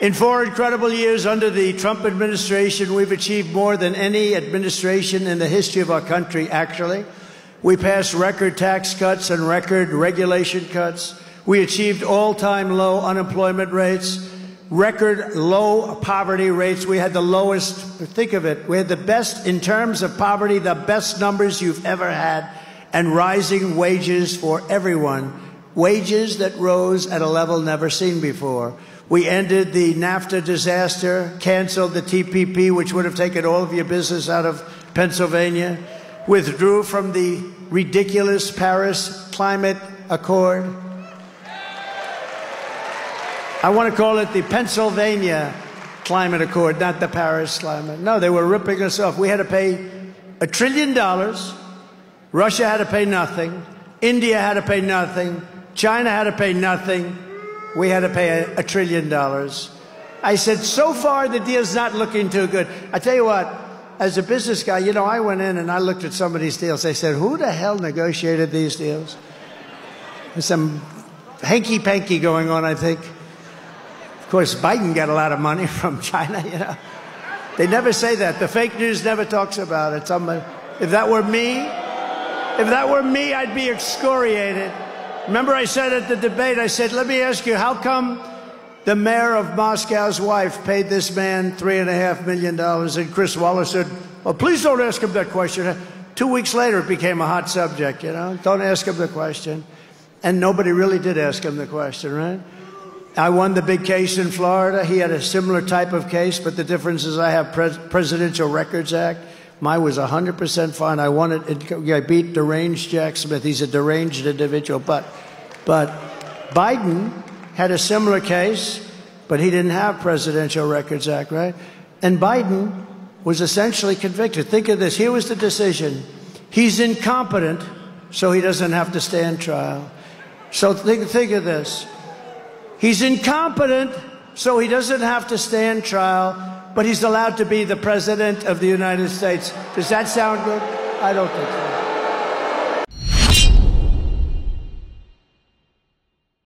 In four incredible years under the Trump administration, we've achieved more than any administration in the history of our country, actually. We passed record tax cuts and record regulation cuts. We achieved all-time low unemployment rates, record low poverty rates. We had the lowest, think of it, we had the best, in terms of poverty, the best numbers you've ever had, and rising wages for everyone, wages that rose at a level never seen before. We ended the NAFTA disaster, canceled the TPP, which would have taken all of your business out of Pennsylvania, withdrew from the ridiculous Paris Climate Accord. I want to call it the Pennsylvania Climate Accord, not the Paris Climate. No, they were ripping us off. We had to pay $1 trillion. Russia had to pay nothing. India had to pay nothing. China had to pay nothing. We had to pay $1 trillion. I said, so far the deal's not looking too good. I tell you what, as a business guy, you know, I went in and I looked at some of these deals. I said, who the hell negotiated these deals? There's some hanky-panky going on, I think. Of course, Biden got a lot of money from China, you know. They never say that. The fake news never talks about it. If that were me, I'd be excoriated. Remember I said at the debate, I said, let me ask you, how come the mayor of Moscow's wife paid this man $3.5 million? And Chris Wallace said, well, please don't ask him that question. 2 weeks later, it became a hot subject, you know. Don't ask him the question. And nobody really did ask him the question, right? I won the big case in Florida. He had a similar type of case, but the difference is I have Presidential Records Act. Mine was 100% fine. I won it. I beat deranged Jack Smith. He's a deranged individual. But Biden had a similar case, but he didn't have Presidential Records Act, right? And Biden was essentially convicted. Think of this. Here was the decision. He's incompetent, so he doesn't have to stand trial. So think of this. He's incompetent, so he doesn't have to stand trial. But he's allowed to be the President of the United States. Does that sound good? I don't think so.